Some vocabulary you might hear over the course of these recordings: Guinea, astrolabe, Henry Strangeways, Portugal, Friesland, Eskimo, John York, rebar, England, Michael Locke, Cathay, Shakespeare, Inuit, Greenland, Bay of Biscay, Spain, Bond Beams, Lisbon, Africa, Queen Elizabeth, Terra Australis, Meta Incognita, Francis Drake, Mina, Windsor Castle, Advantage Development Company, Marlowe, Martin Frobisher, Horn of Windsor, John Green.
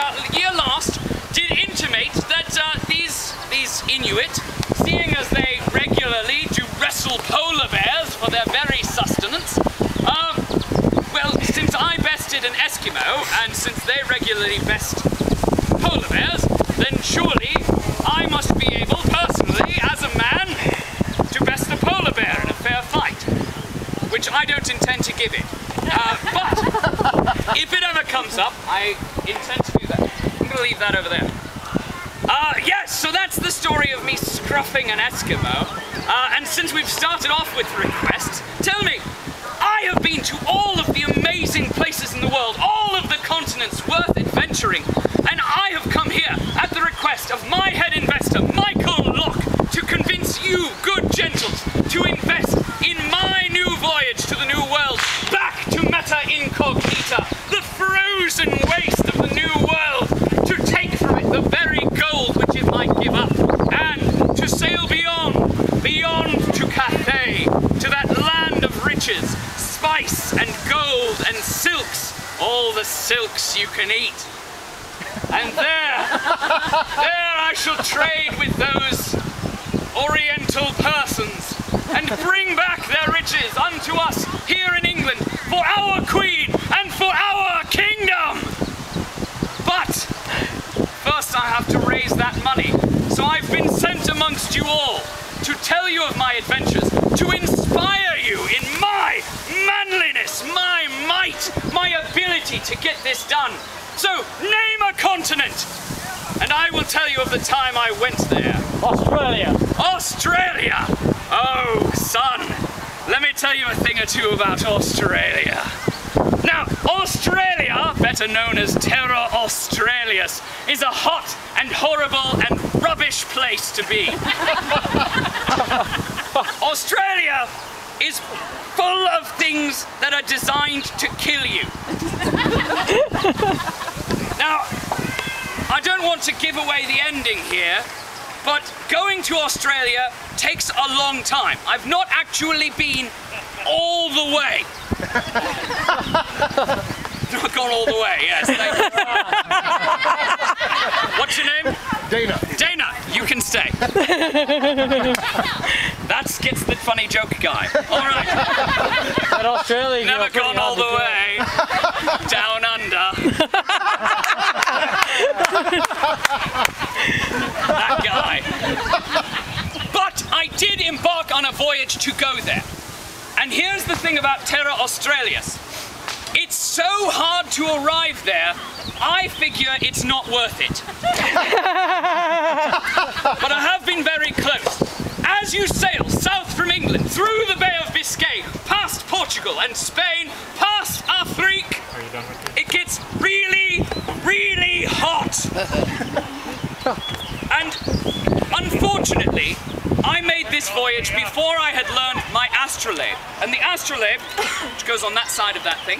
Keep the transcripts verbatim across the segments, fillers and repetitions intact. uh, year last did intimate that uh, these, these Inuit, seeing as they regularly do wrestle polar bears for their very sustenance, um, well, since I bested an Eskimo, and since they regularly best polar bears, then surely I must be able, personally, as a man, to best the polar bear in a fair fight, which I don't intend to give it. Uh, but if it ever comes up, I intend to do that. I'm going to leave that over there. Uh, yes, so that's the story of me scruffing an Eskimo. Uh, and since we've started off with requests, tell me, I have been to all of the amazing places in the world, all of the continents worth adventuring, and I have come here at the request of my head investor, Michael Locke, to convince you, good gentles, to invest in my new voyage to the New World, back to Meta Incognita, the frozen waste of the New World, to take from it the very gold which it might give up, and to sail beyond, beyond to Cathay, to that land of riches, spice and gold and silks, all the silks you can eat. And there, there I shall trade with those Oriental persons and bring back their riches unto us here in England for our Queen and for our kingdom. But first I have to raise that money. So I've been sent amongst you all to tell you of my adventures, to inspire you in my manliness, my might, my ability to get this done. So, name a continent, and I will tell you of the time I went there. Australia. Australia! Oh, son, let me tell you a thing or two about Australia. Now, Australia, better known as Terra Australis, is a hot and horrible and rubbish place to be. Australia is full of things that are designed to kill you. Now, I don't want to give away the ending here, but going to Australia takes a long time. I've not actually been all the way. I've gone all the way, yes. Thank you. What's your name? Dana. Dana, you can stay. That skits the funny joke guy. All right. But Australia, never gone all the way. Down under. That guy. But I did embark on a voyage to go there. And here's the thing about Terra Australis. It's so hard to arrive there, I figure it's not worth it. But I have been very close. As you sail south from England, through the Bay of Biscay, past Portugal and Spain, past Africa, it gets really, really hot. And unfortunately, I made this voyage before I had learned my astrolabe. And the astrolabe, which goes on that side of that thing,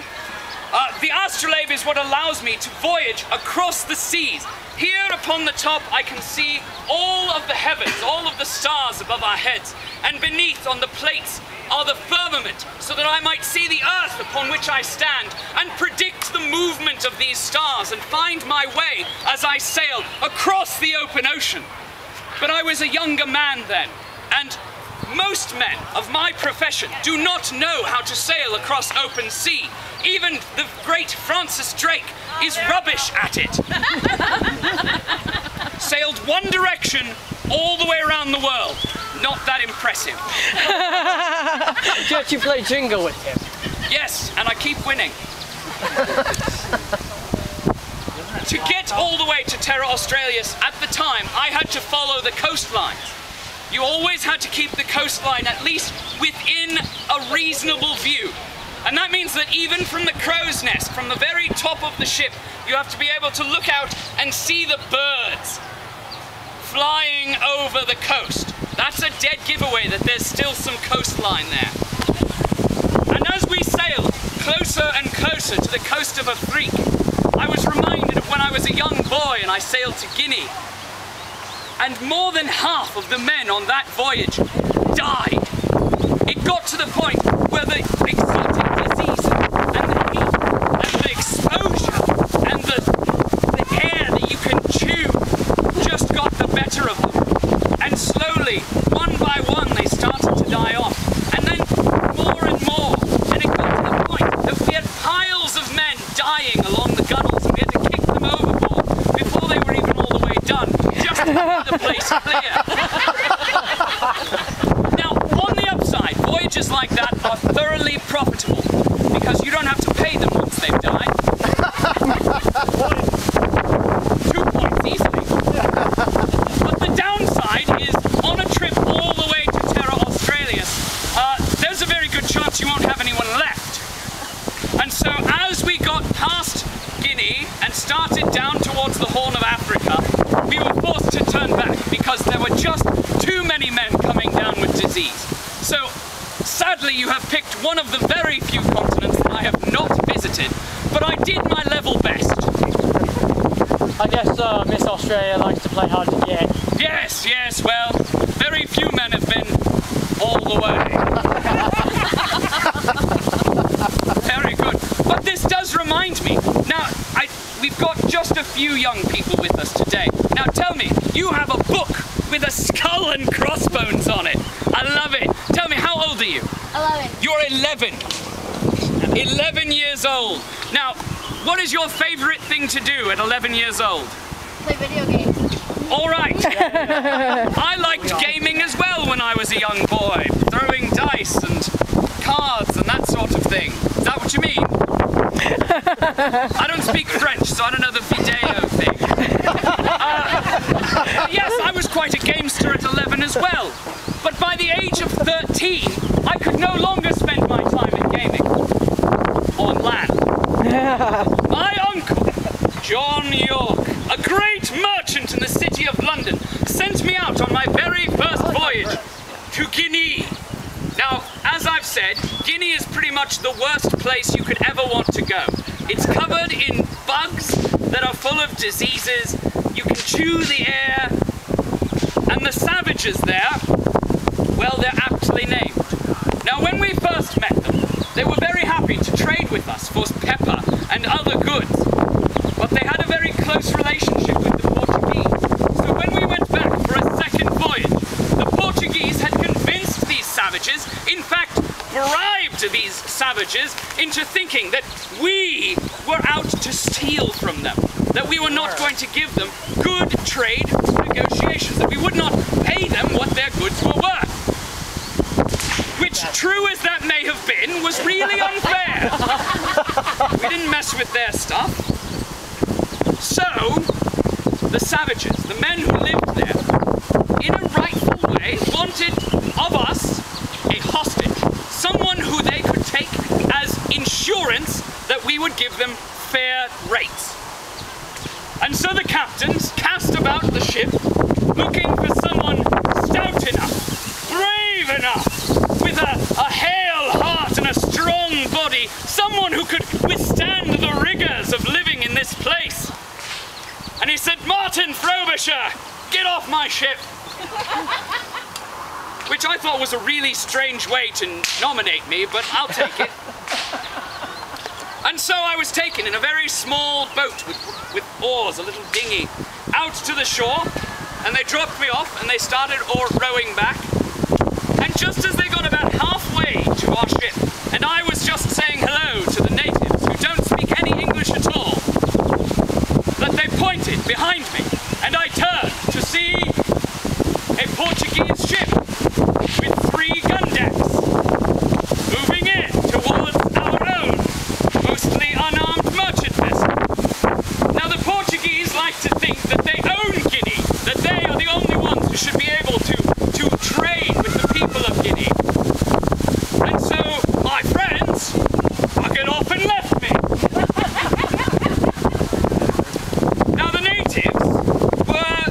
uh, the astrolabe is what allows me to voyage across the seas. Here upon the top I can see all of the heavens, all of the stars above our heads, and beneath on the plates are the firmament, so that I might see the earth upon which I stand and predict the movement of these stars and find my way as I sail across the open ocean. But I was a younger man then, and most men of my profession do not know how to sail across open sea. Even the great Francis Drake is rubbish at it. Sailed one direction all the way around the world. Not that impressive. Don't you play jingle with him? Yes, and I keep winning. To get all the way to Terra Australis, at the time, I had to follow the coastline. You always had to keep the coastline at least within a reasonable view. And that means that even from the crow's nest, from the very top of the ship, you have to be able to look out and see the birds flying over the coast. That's a dead giveaway that there's still some coastline there. And as we sailed closer and closer to the coast of Africa, I was reminded of when I was a young boy and I sailed to Guinea. And more than half of the men on that voyage died. It got to the point where the exotic disease and the heat and the exposure and the, the air down towards the Horn of Africa, we were forced to turn back because there were just too many men coming down with disease. So, sadly, you have picked one of the very few continents that I have not visited, but I did my level best. I guess uh, Miss Australia likes to play hard to get. Yes, yes, well, very few men have been all the way. Very good. But this does remind me. Now, I, we've got just a few young people with us today. Now tell me, you have a book with a skull and crossbones on it. I love it. Tell me, how old are you? eleven. You're eleven. eleven years old. Now, what is your favorite thing to do at eleven years old? Play video games. All right. I liked gaming as well when I was a young boy. Throwing dice and cards and that sort of thing. Is that what you mean? I don't speak French, so I don't know the video thing. Uh, yes, I was quite a gamester at eleven as well. But by the age of thirteen, I could no longer spend my time in gaming. On land. My uncle, John York, a great merchant in the city of London, sent me out on my very first voyage to Guinea. Now, as I've said, Guinea is pretty much the worst place you could ever want to go. It's covered in bugs that are full of diseases. You can chew the air. And the savages there, well, they're aptly named. Now, when we first met them, they were very happy to trade with us for pepper and other goods. But they had a very close relationship with the Portuguese. So when we went back for a second voyage, the Portuguese had convinced these savages, in fact, bribed these savages into thinking that we were out to steal from them, that we were not going to give them good trade negotiations, that we would not pay them what their goods were worth. Which, true as that may have been, was really unfair. We didn't mess with their stuff. So, the savages, the men who lived there, in a rightful way, wanted of us a hostage. Someone who they could take as insurance that we would give them fair rates. And so the captains cast about the ship, looking for someone stout enough, brave enough, with a, a hale heart and a strong body, someone who could withstand the rigors of living in this place. And he said, "Martin Frobisher, get off my ship." Which I thought was a really strange way to nominate me, but I'll take it. And so I was taken in a very small boat with, with oars, a little dinghy, out to the shore, and they dropped me off and they started all rowing back. And just as they got about halfway to our ship, and I was just saying hello to the natives who don't speak any English at all, that they pointed behind me, and I turned to see a Portuguese ship with three gun decks moving in towards our own mostly unarmed merchant vessel. Now the Portuguese like to think that they own Guinea, that they are the only ones who should be able to, to trade with the people of Guinea. And so my friends took it off and left me. Now the natives were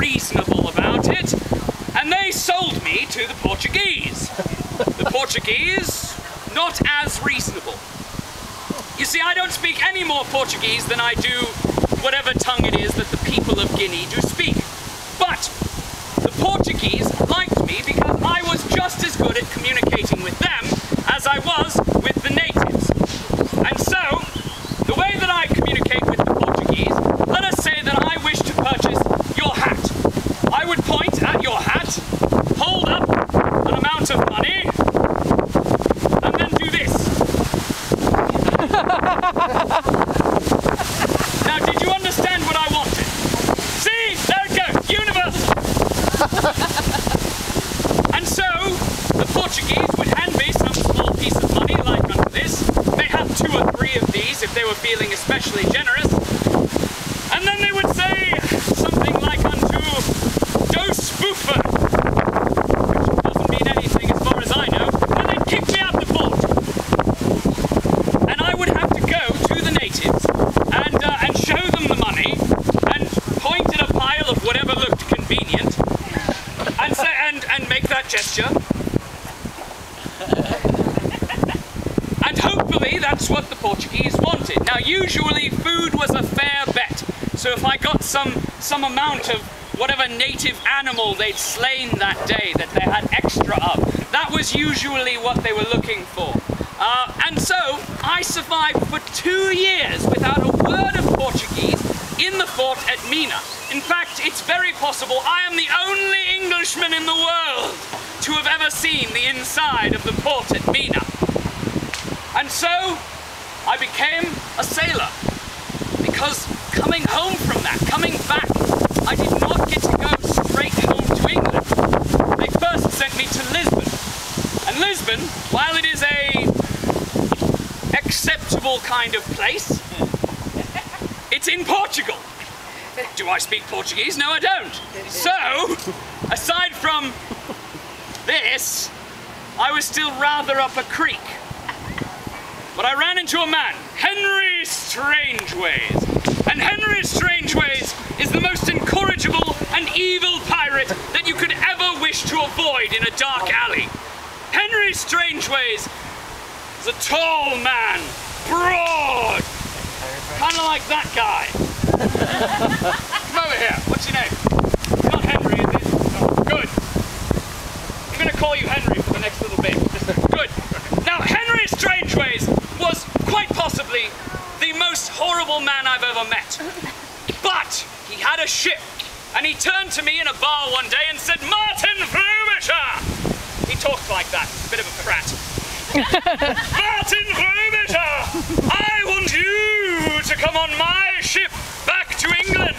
reasonable about it, and they sold me to the Portuguese. The Portuguese, not as reasonable. You see, I don't speak any more Portuguese than I do whatever tongue it is that the people of Guinea do speak. But the Portuguese liked me because I was just as good at communicating with them as I was with the natives. And so, the way that I communicate with the Portuguese, let us say that I wish to purchase your hat. I would point at your hat, hold up an amount of money, and then do this. Now, did you understand what I wanted? See? There it goes. Universal. And so, the Portuguese would hand me some small piece of money like under this. They had two or three of these if they were feeling especially generous. And then they would say something like unto Dos Bufa, which doesn't mean anything as far as I know. And they'd kick me out the boat. And I would have to go to the natives and, uh, and show them the money. So if I got some, some amount of whatever native animal they'd slain that day that they had extra of, that was usually what they were looking for. Uh, and so I survived for two years without a word of Portuguese in the fort at Mina. In fact, it's very possible I am the only Englishman in the world to have ever seen the inside of the port at Mina. And so I became a sailor, because coming home from that, coming back, I did not get to go straight home to England. They first sent me to Lisbon. And Lisbon, while it is a acceptable kind of place, it's in Portugal. Do I speak Portuguese? No, I don't. So, aside from this, I was still rather up a creek. But I ran into a man, Henry Strangeways. And Henry Strangeways is the most incorrigible and evil pirate that you could ever wish to avoid in a dark alley. Henry Strangeways is a tall man, broad, kind of like that guy. Come over here, what's your name? Not Henry, is it? No. Good. I'm going to call you Henry for the next little bit. Good. Now, Henry Strangeways was quite possibly the most horrible man I've ever met. But he had a ship, and he turned to me in a bar one day and said, "Martin Frobisher!" He talked like that, a bit of a prat. "Martin Frobisher, I want you to come on my ship back to England."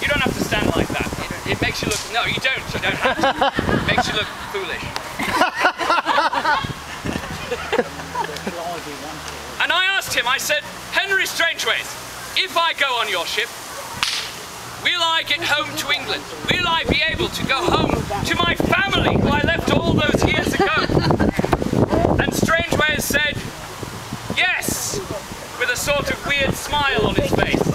You don't have to stand like that. It, it makes you look... No, you don't. You don't have to. It makes you look foolish. And I asked him, I said, "Henry Strangeways, if I go on your ship, will I get home to England? Will I be able to go home to my family who I left all those years ago?" And Strangeways said, "Yes," with a sort of weird smile on his face.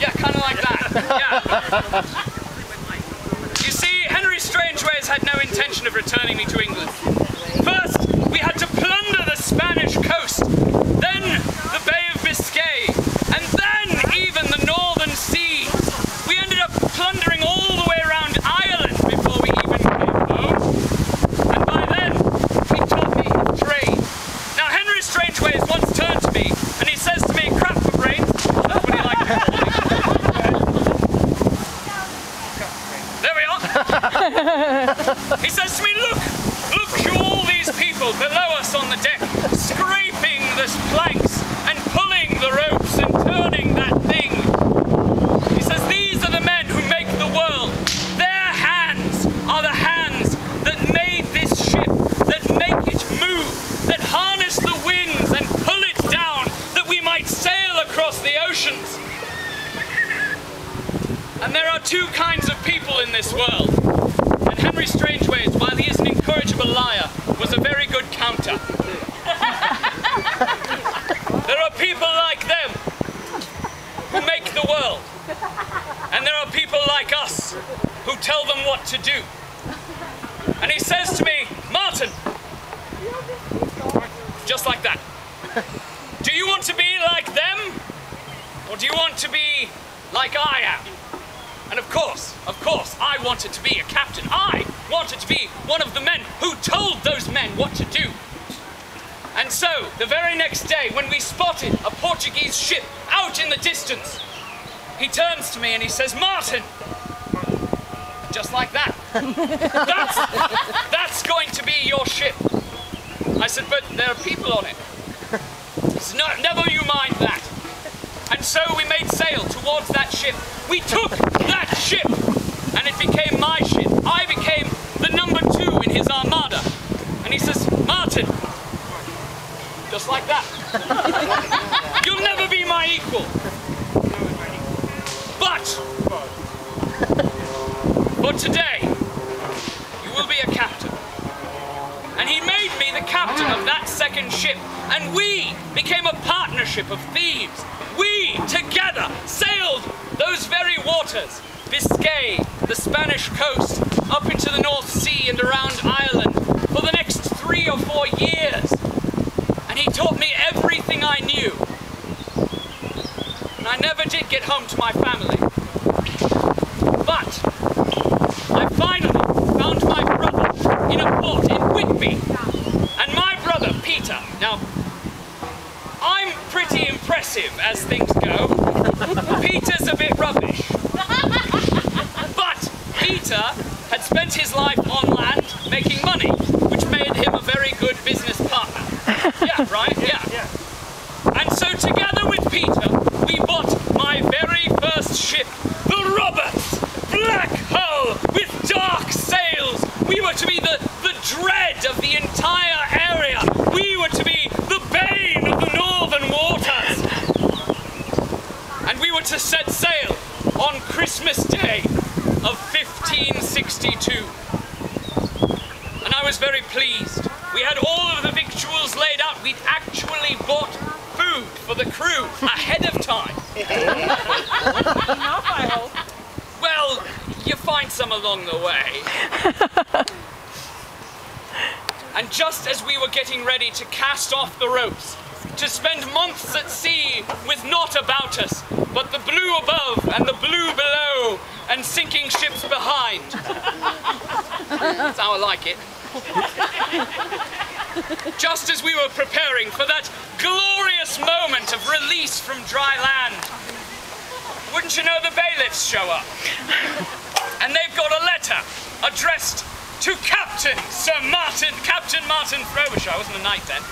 Yeah, kind of like that. Yeah. You see, Henry Strangeways had no intention of returning me to England. First, we had to plunder the Spanish coast, then the Bay of Biscay, and then even the Northern Sea. We ended up plundering all the way around Ireland before we even came home. And by then, he taught me to trade. Now, Henry Strangeways once turned to me, and he says to me, "Crap for brains." That's what he liked to call me. There we are. He says to me, "Look, look, you all these people below us on the deck, scraping the planks and pulling the ropes and turning that thing." He says, "These are the men who make the world. Their hands are the hands that made this ship, that make it move, that harness the winds and pull it down, that we might sail across the oceans." And there are two kinds of people in this world. And Henry Strangeways, while he is an incorrigible liar, was a very good counter. There are people like them who make the world. And there are people like us who tell them what to do. And he says to me, "Martin," just like that, "do you want to be like them? Or do you want to be like I am?" And of course, of course, I wanted to be a captain. I wanted to be one of the men who told those men what to do. And so, the very next day, when we spotted a Portuguese ship out in the distance, he turns to me and he says, "Martin," just like that, that's, that's going to be your ship." I said, "But there are people on it." He said, "No, never you mind that." And so we made sail towards that ship. We took that ship, and it became my ship. I became the number two in his armada. And he says, "Martin," just like that, "you'll never be my equal. But for today, you will be a captain." And he made me the captain of that second ship. And we became a partnership of thieves. We, together, sailed those very waters, Biscay, the Spanish coast, up into the North Sea and around Ireland for the next three or four years. And he taught me everything I knew. And I never did get home to my family. Christmas Day of fifteen sixty-two. And I was very pleased. We had all of the victuals laid out. We'd actually bought food for the crew ahead of time. Enough, I hope. Well, you find some along the way. And just as we were getting ready to cast off the ropes, to spend months at sea with naught about us, but the blue above and the blue below, and sinking ships behind. That's how I like it. Just as we were preparing for that glorious moment of release from dry land, wouldn't you know, the bailiffs show up. And they've got a letter addressed to Captain Sir Martin, Captain Martin Frobisher. I wasn't a knight then.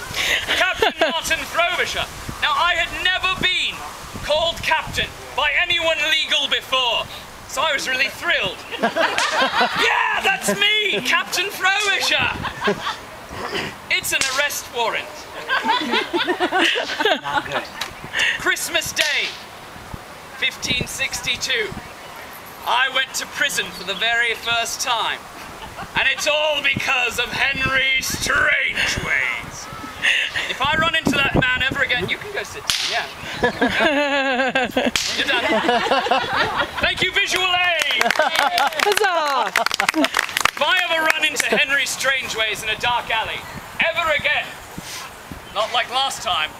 Captain Martin Frobisher. Now, I had never been called captain by anyone legal before, so I was really thrilled. Yeah, that's me, Captain Frobisher. It's an arrest warrant. Not good. Christmas Day, fifteen sixty-two. I went to prison for the very first time. And it's all because of Henry Strangeways. If I run into that man ever again, you can go sit down, yeah. You're done. Thank you, visual aid! Huzzah! If I ever run into Henry Strangeways in a dark alley, ever again, not like last time,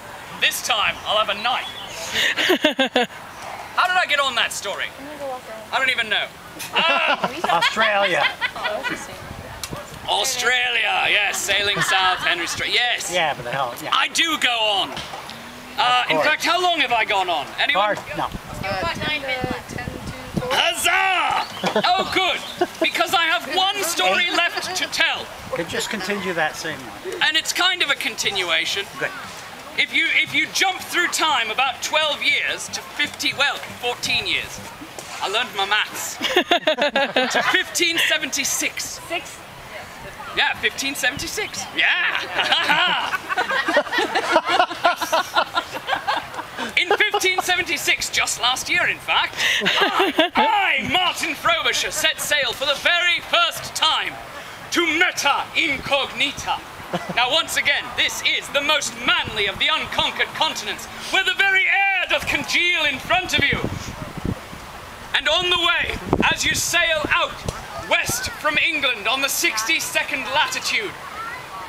this time I'll have a knife. How did I get on that story? I don't even know. Um, Australia. Australia, yes, sailing south, Henry Street, yes. Yeah, but the hell, yeah. I do go on. Uh, in fact, how long have I gone on? Anyone? Hard. No. Uh, nine minutes. Huzzah! Oh, good, because I have one story left to tell. Could just continue that same one. And it's kind of a continuation. Good. If you, if you jump through time about twelve years to fifty, well, fourteen years. I learned my maths. To fifteen seventy-six. Six? Yeah, fifteen seventy-six. Yeah! In fifteen seventy-six, just last year in fact, I, I, Martin Frobisher, set sail for the very first time to Meta Incognita. Now once again, this is the most manly of the unconquered continents, where the very air doth congeal in front of you. And on the way, as you sail out west from England on the sixty-second latitude,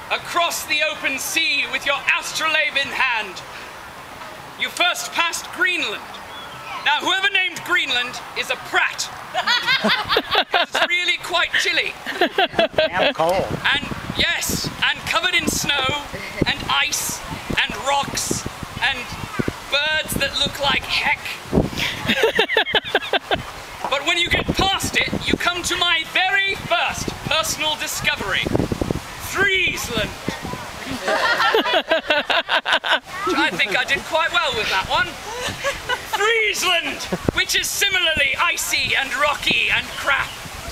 across the open sea with your astrolabe in hand, you first passed Greenland. Now, whoever named Greenland is a prat. It's really quite chilly. And cold. And yes, and covered in snow and ice and rocks and birds that look like heck. But when you get past it, you come to my very first personal discovery, Friesland. I think I did quite well with that one. Friesland, which is similarly icy and rocky and crap.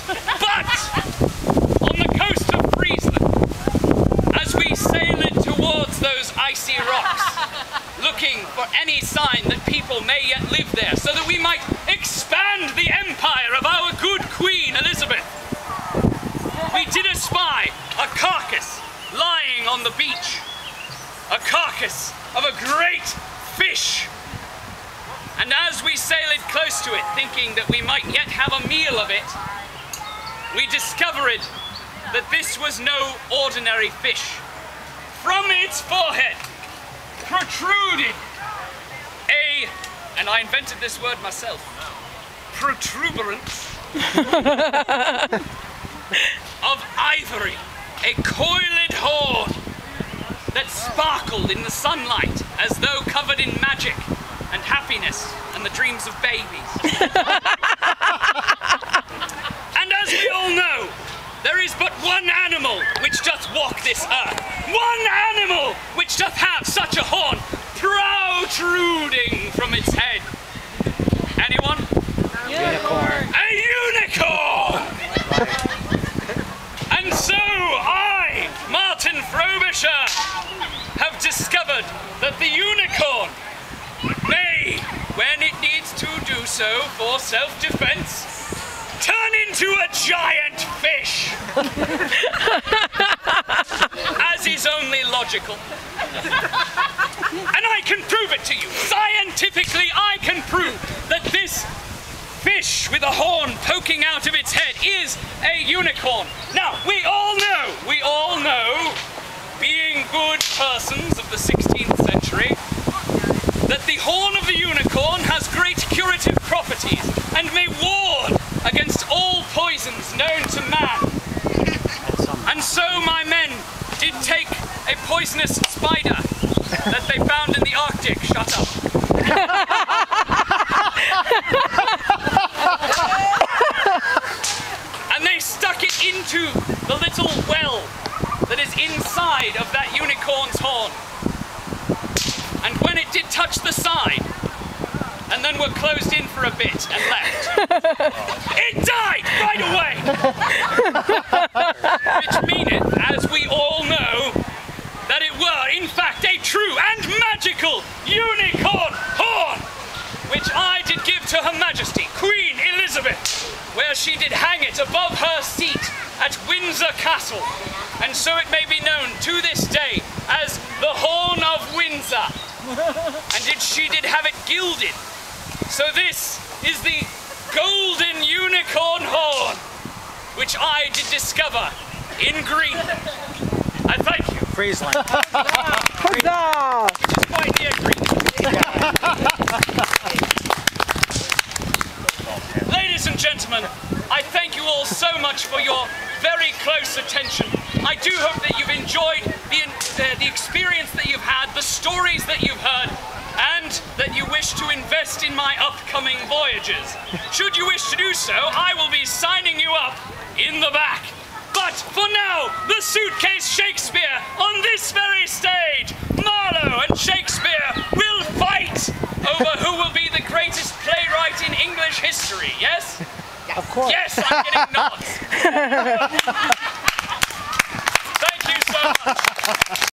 But on the coast of Friesland, as we sail it towards those icy rocks, looking for any sign that people may yet live there, so that we might expand the empire of our good Queen Elizabeth. We did espy a carcass lying on the beach, a carcass of a great fish. And as we sailed close to it, thinking that we might yet have a meal of it, we discovered that this was no ordinary fish. From its forehead protruded a, and I invented this word myself, protuberance of ivory, a coiled horn that sparkled in the sunlight as though covered in magic and happiness and the dreams of babies. And as we all know, there is but one animal which doth walk this earth. One animal which doth have such a horn protruding from its head. Anyone? Unicorn. A unicorn! And so I, Martin Frobisher, have discovered that the unicorn may, when it needs to do so, also, for self-defense, turn into a giant fish! As is only logical. And I can prove it to you! Scientifically, I can prove that this fish with a horn poking out of its head is a unicorn. Now, we all know, we all know, being good persons of the sixteenth century, that the horn of the unicorn has great curative properties and may ward against all poisons known to man. And so my men did take a poisonous spider that they found in the Arctic. Shut up. And they stuck it into the little well that is inside of that unicorn's horn. And when it did touch the side, and then were closed in for a bit and left, it died right away! Which meaneth, as we all know, that it were in fact a true and magical unicorn horn, which I did give to Her Majesty, Queen Elizabeth, where she did hang it above her seat at Windsor Castle. And so it may be known to this day as the Horn of Windsor. And it, she did have it gilded. So this is the golden unicorn horn, which I did discover in Greenland. I thank you. Friesland. Friesland. Which is quite near Greenland. Ladies and gentlemen, I thank you all so much for your very close attention. I do hope that you've enjoyed the, uh, the experience that you've had, the stories that you've heard, and that you wish to invest in my upcoming voyages. Should you wish to do so, I will be signing you up in the back. But for now, the Suitcase Shakespeare on this very stage, Marlowe and Shakespeare will fight over who will be the greatest playwright in English history, yes? Yes. Of course. Yes, I'm getting nods. Thank you so much.